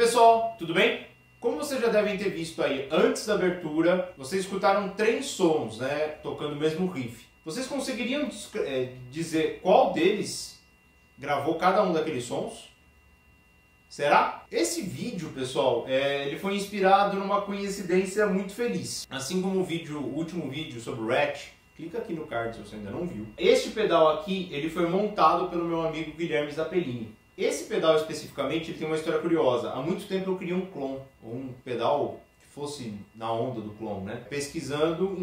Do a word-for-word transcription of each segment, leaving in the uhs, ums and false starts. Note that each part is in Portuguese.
Oi pessoal, tudo bem? Como vocês já devem ter visto aí antes da abertura, vocês escutaram três sons, né, tocando o mesmo riff. Vocês conseguiriam é, dizer qual deles gravou cada um daqueles sons? Será? Esse vídeo, pessoal, é, ele foi inspirado numa coincidência muito feliz. Assim como o, vídeo, o último vídeo sobre o Ratch, clica aqui no card se você ainda não viu. Este pedal aqui, ele foi montado pelo meu amigo Guilherme Zappellini. Esse pedal especificamente ele tem uma história curiosa. Há muito tempo eu criei um Klon, um pedal que fosse na onda do Klon, né? Pesquisando,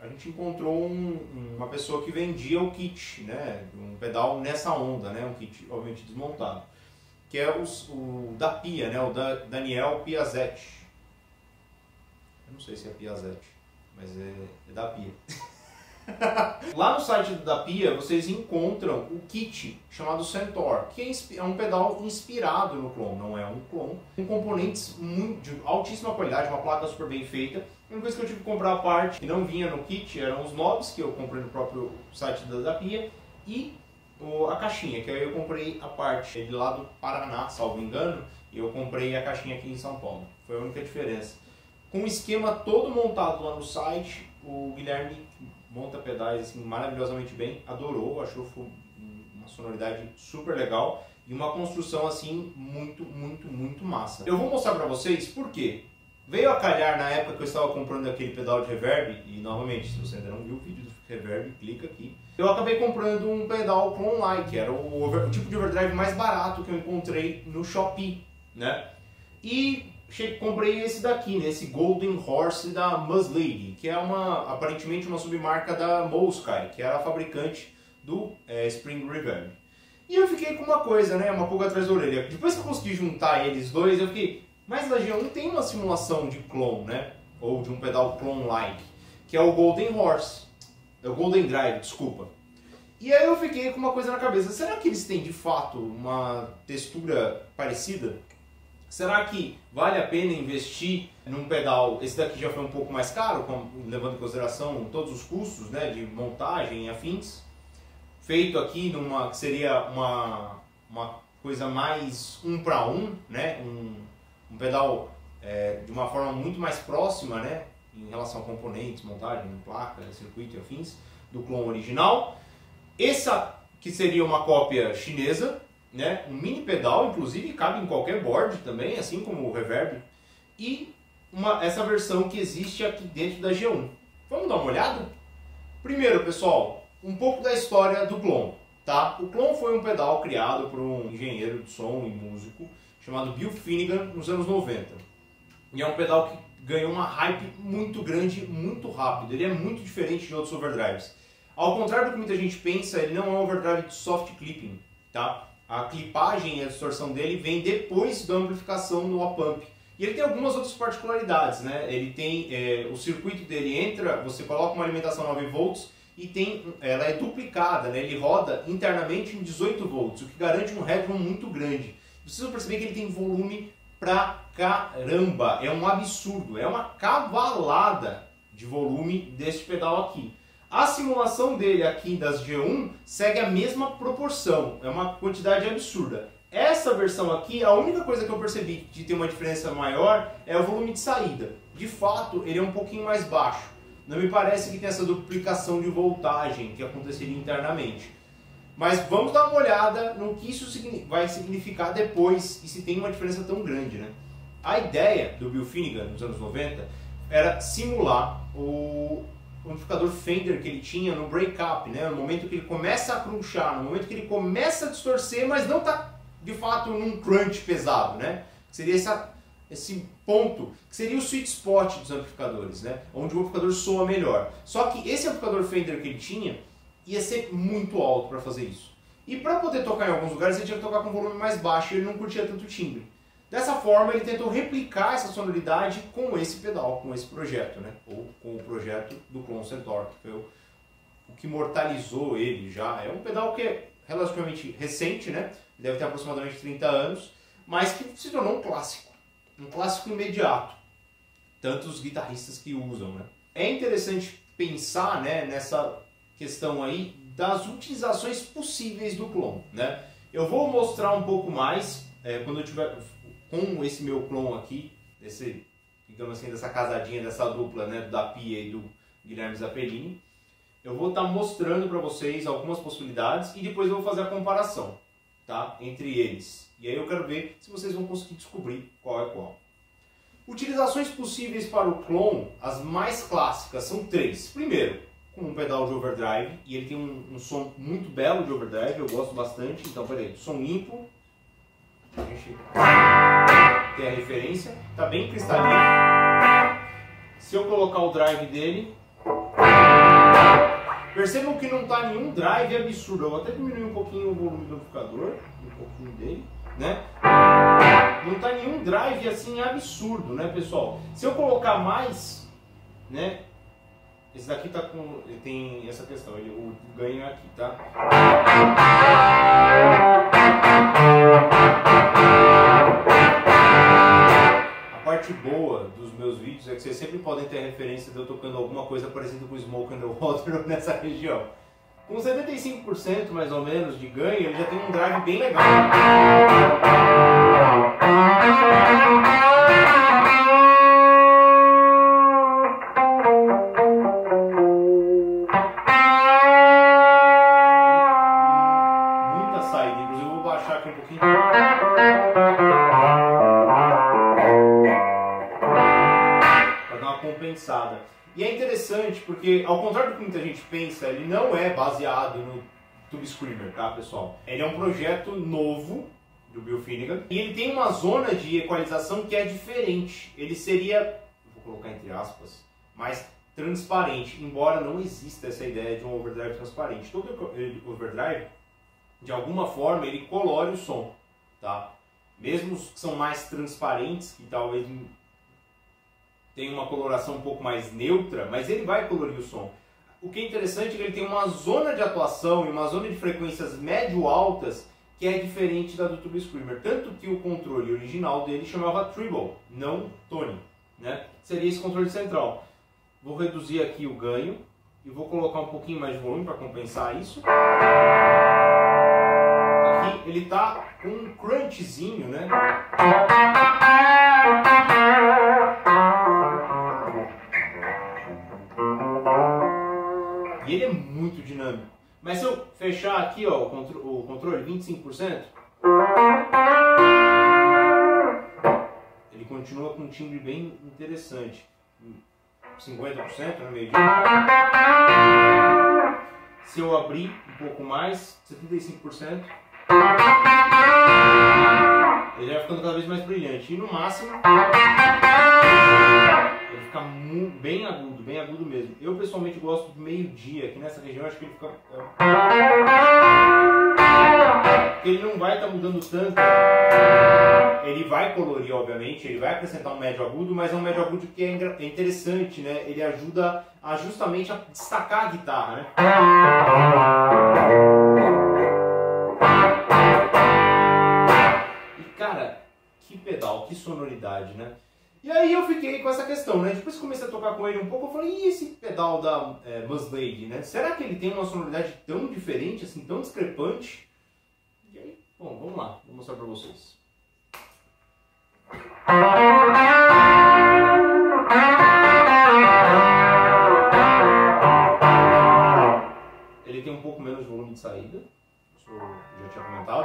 a gente encontrou um, uma pessoa que vendia o kit, né? Um pedal nessa onda, né? Um kit obviamente desmontado, que é os, o DaPia, né? O da, Daniel Piazzetti. Eu não sei se é Piazzetti, mas é, é DaPia. Lá no site do DaPia vocês encontram o kit chamado Centaur, que é um pedal inspirado no Klon, não é um Klon, com componentes muito, de altíssima qualidade, uma placa super bem feita. A única coisa que eu tive que comprar a parte que não vinha no kit eram os knobs, que eu comprei no próprio site da DaPia, e a caixinha, que aí eu comprei a parte de lá do Paraná, salvo engano, e eu comprei a caixinha aqui em São Paulo. Foi a única diferença. Com o esquema todo montado lá no site, o Guilherme monta pedais assim, maravilhosamente bem, adorou, achou uma sonoridade super legal e uma construção assim muito, muito, muito massa. Eu vou mostrar pra vocês por quê. Veio a calhar na época que eu estava comprando aquele pedal de reverb, e novamente, se você ainda não viu o vídeo do reverb, clica aqui. Eu acabei comprando um pedal Klon-like, que era o, over, o tipo de overdrive mais barato que eu encontrei no Shopee, né? E comprei esse daqui, né? Esse Golden Horse da Muslady, que é uma, aparentemente uma submarca da Mosky, que era a fabricante do é, Spring Reverb. E eu fiquei com uma coisa, né? Uma pulga atrás da orelha. Depois que eu consegui juntar eles dois, eu fiquei... Mas na G um tem uma simulação de Klon, né? Ou de um pedal Klon-like, que é o Golden Horse. É o Golden Drive, desculpa. E aí eu fiquei com uma coisa na cabeça. Será que eles têm, de fato, uma textura parecida? Será que vale a pena investir num pedal? Esse daqui já foi um pouco mais caro, levando em consideração todos os custos, né, de montagem e afins. Feito aqui numa que seria uma, uma coisa mais um para um, né, um, um pedal é, de uma forma muito mais próxima, né, em relação a componentes, montagem, placa, circuito e afins, do Klon original. Essa que seria uma cópia chinesa, né? Um mini pedal, inclusive, cabe em qualquer board também, assim como o reverb. E uma, essa versão que existe aqui dentro da G um. Vamos dar uma olhada? Primeiro, pessoal, um pouco da história do Klon, tá? O Klon foi um pedal criado por um engenheiro de som e músico chamado Bill Finnegan nos anos noventa. E é um pedal que ganhou uma hype muito grande, muito rápido. Ele é muito diferente de outros overdrives. Ao contrário do que muita gente pensa, ele não é um overdrive de soft clipping, tá? A clipagem e a distorção dele vem depois da amplificação no op-amp. E ele tem algumas outras particularidades, né? Ele tem, é, o circuito dele entra, você coloca uma alimentação nove volts e tem, ela é duplicada, né? Ele roda internamente em dezoito volts, o que garante um headroom muito grande. Vocês vão perceber que ele tem volume pra caramba, é um absurdo, é uma cavalada de volume deste pedal aqui. A simulação dele aqui das G um segue a mesma proporção, é uma quantidade absurda. Essa versão aqui, a única coisa que eu percebi de ter uma diferença maior é o volume de saída. De fato, ele é um pouquinho mais baixo. Não me parece que tem essa duplicação de voltagem que aconteceria internamente. Mas vamos dar uma olhada no que isso vai significar depois e se tem uma diferença tão grande, né? A ideia do Bill Finnegan, nos anos noventa, era simular o... o amplificador Fender que ele tinha no break-up, né? No momento que ele começa a crunchar, no momento que ele começa a distorcer, mas não está de fato num crunch pesado, né? Seria essa, esse ponto, que seria o sweet spot dos amplificadores, né? Onde o amplificador soa melhor. Só que esse amplificador Fender que ele tinha ia ser muito alto para fazer isso. E para poder tocar em alguns lugares ele tinha que tocar com um volume mais baixo e ele não curtia tanto timbre. Dessa forma, ele tentou replicar essa sonoridade com esse pedal, com esse projeto, né? Ou com o projeto do Klon Centaur, que foi o, o que imortalizou ele já. É um pedal que é relativamente recente, né? Deve ter aproximadamente trinta anos, mas que se tornou um clássico. Um clássico imediato. Tanto os guitarristas que usam, né? É interessante pensar, né, nessa questão aí das utilizações possíveis do Klon, né? Eu vou mostrar um pouco mais, é, quando eu tiver... com esse meu clone aqui, desse, digamos assim, dessa casadinha, dessa dupla, né, do DaPia e do Guilherme Zappellini, eu vou estar tá mostrando para vocês algumas possibilidades e depois eu vou fazer a comparação, tá, entre eles. E aí eu quero ver se vocês vão conseguir descobrir qual é qual. Utilizações possíveis para o Klon, as mais clássicas, são três. Primeiro, com um pedal de overdrive, e ele tem um, um som muito belo de overdrive, eu gosto bastante. Então, peraí, som limpo. A gente tem a referência, tá bem cristalino. Se eu colocar o drive dele, percebam que não tá nenhum drive absurdo. Eu vou até diminuir um pouquinho o volume do amplificador, um pouquinho dele, né? Não tá nenhum drive assim absurdo, né, pessoal? Se eu colocar mais, né? Esse daqui tá com, ele tem essa questão, ele, o ganho é aqui, tá? A parte boa dos meus vídeos é que vocês sempre podem ter a referência de eu tocando alguma coisa parecida com Smoke on the Water nessa região. Com setenta e cinco por cento mais ou menos de ganho, ele já tem um drive bem legal. Muita saída, inclusive eu vou baixar aqui um pouquinho. Para dar uma compensada. E é interessante porque, ao contrário do que muita gente pensa, ele não é baseado no Tube Screamer, tá, pessoal? Ele é um projeto novo do Bill Finnegan e ele tem uma zona de equalização que é diferente. Ele seria, vou colocar entre aspas, mais transparente, embora não exista essa ideia de um overdrive transparente. Todo overdrive, de alguma forma, ele colore o som, tá? Mesmo os que são mais transparentes, que talvez tem uma coloração um pouco mais neutra, mas ele vai colorir o som. O que é interessante é que ele tem uma zona de atuação e uma zona de frequências médio-altas que é diferente da do Tube Screamer. Tanto que o controle original dele chamava Tribble, não Tone, né? Seria esse controle central. Vou reduzir aqui o ganho e vou colocar um pouquinho mais de volume para compensar isso. Aqui ele está com um crunchzinho, né? E ele é muito dinâmico. Mas se eu fechar aqui, ó, o, contro o controle vinte e cinco por cento, ele continua com um timbre bem interessante. cinquenta por cento no meio de... Se eu abrir um pouco mais, setenta e cinco por cento, ele vai ficando cada vez mais brilhante. E no máximo, ele fica bem agudo, bem agudo mesmo. Eu pessoalmente gosto do meio-dia, aqui nessa região acho que ele fica... Porque ele não vai estar tá mudando tanto. Ele vai colorir, obviamente, ele vai acrescentar um médio agudo, mas é um médio agudo que é interessante, né? Ele ajuda a, justamente a destacar a guitarra, né? E cara, que pedal, que sonoridade, né? E aí eu fiquei com essa questão, né? Depois que comecei a tocar com ele um pouco, eu falei, e esse pedal da é, Muslady, né? Será que ele tem uma sonoridade tão diferente, assim, tão discrepante? E aí, bom, vamos lá, vou mostrar pra vocês. Ele tem um pouco menos de volume de saída, isso eu já tinha comentado.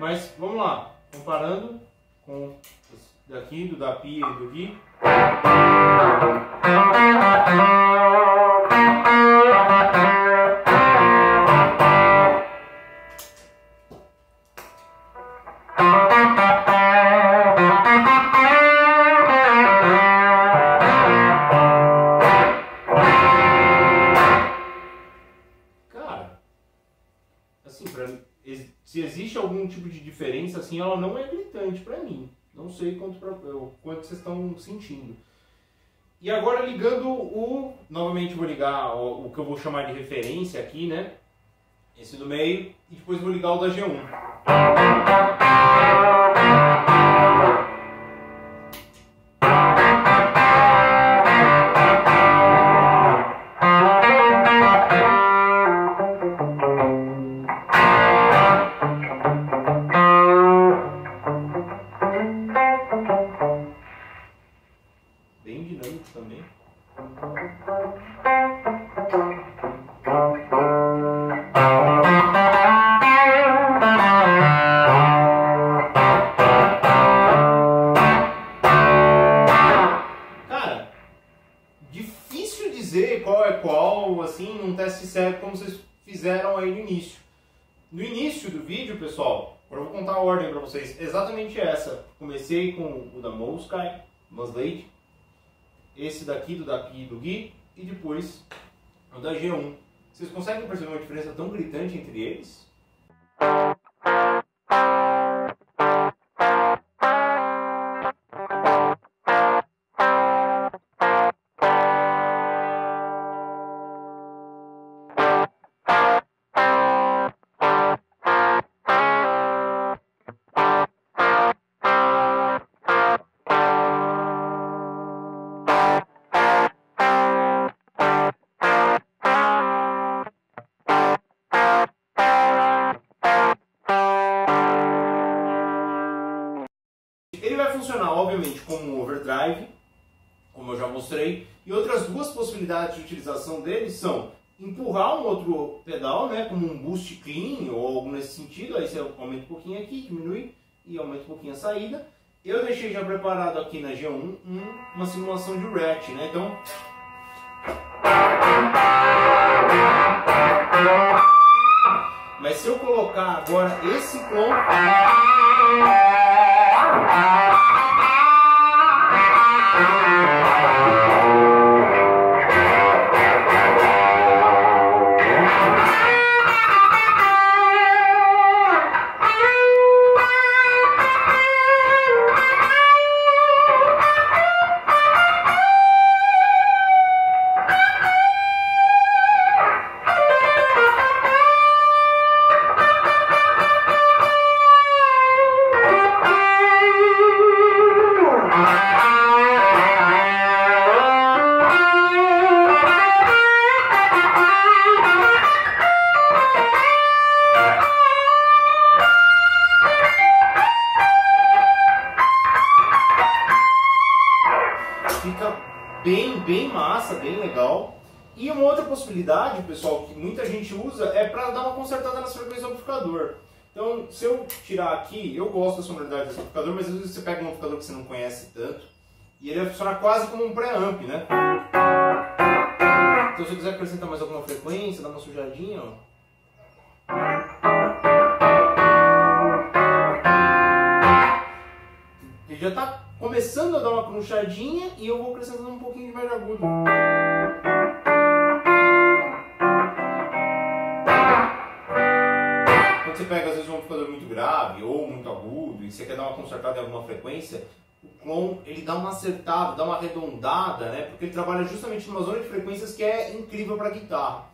Mas vamos lá, comparando com esse daqui, do DaPia e do Gui. Assim, ela não é gritante pra mim. Não sei quanto, pra, quanto vocês estão sentindo. E agora ligando o... Novamente vou ligar o, o que eu vou chamar de referência aqui, né? Esse do meio. E depois vou ligar o da G um. Bem dinâmico também. Cara, difícil dizer qual é qual, assim, num teste sério como vocês fizeram aí no início. No início do vídeo, pessoal, agora eu vou contar a ordem pra vocês, exatamente essa. Comecei com o da Mosky, Muslady, esse daqui do DaPia e do Gui, e depois o da G um. Vocês conseguem perceber uma diferença tão gritante entre eles? Funcionar, obviamente, como um overdrive, como eu já mostrei, e outras duas possibilidades de utilização dele são empurrar um outro pedal, né, como um boost clean ou algo nesse sentido, aí você aumenta um pouquinho aqui, diminui e aumenta um pouquinho a saída. Eu deixei já preparado aqui na G um um, uma simulação de Ratch, né, então... Mas se eu colocar agora esse Klon... Bem, bem massa, bem legal. E uma outra possibilidade, pessoal, que muita gente usa é para dar uma consertada nas frequências do amplificador. Então, se eu tirar aqui, eu gosto da sonoridade desse amplificador, mas às vezes você pega um amplificador que você não conhece tanto e ele vai funcionar quase como um pré-amp, né? Então, se eu quiser acrescentar mais alguma frequência, dar uma sujadinha, ó. Ele já tá começando a dar uma crunchadinha e eu vou acrescentando um pouquinho de mais agudo. Quando você pega às vezes um amplificador muito grave ou muito agudo e você quer dar uma consertada em alguma frequência, o Klon ele dá uma acertada, dá uma arredondada, né? Porque ele trabalha justamente numa zona de frequências que é incrível para guitarra.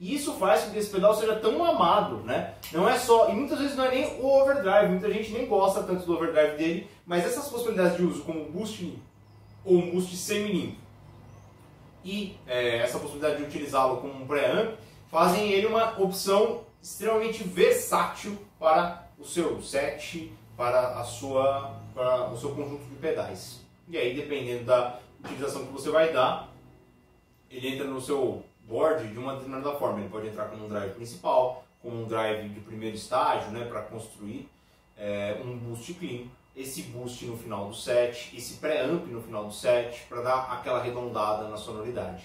E isso faz com que esse pedal seja tão amado, né? Não é só, e muitas vezes não é nem o overdrive, muita gente nem gosta tanto do overdrive dele, mas essas possibilidades de uso como boost limpo ou um boost semi-limpo e é, essa possibilidade de utilizá-lo como um preamp fazem ele uma opção extremamente versátil para o seu set, para, a sua, para o seu conjunto de pedais. E aí, dependendo da utilização que você vai dar, ele entra no seu board de uma determinada forma. Ele pode entrar como um drive principal, como um drive de primeiro estágio, né, para construir é, um boost clean, esse boost no final do set, esse pré-amp no final do set, para dar aquela arredondada na sonoridade.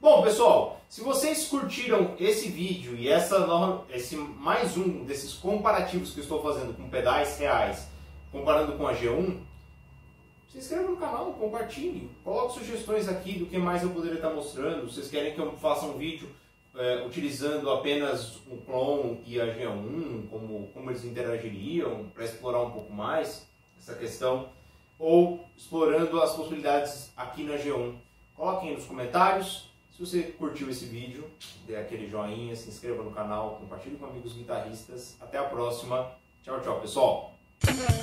Bom, pessoal, se vocês curtiram esse vídeo e essa nova, esse mais um desses comparativos que eu estou fazendo com pedais reais, comparando com a G um, se inscreva no canal, compartilhe, coloque sugestões aqui do que mais eu poderia estar mostrando. Vocês querem que eu faça um vídeo é, utilizando apenas o Klon e a G um, como, como eles interagiriam, para explorar um pouco mais essa questão, ou explorando as possibilidades aqui na G um. Coloquem aí nos comentários. Se você curtiu esse vídeo, dê aquele joinha, se inscreva no canal, compartilhe com amigos guitarristas. Até a próxima. Tchau, tchau, pessoal!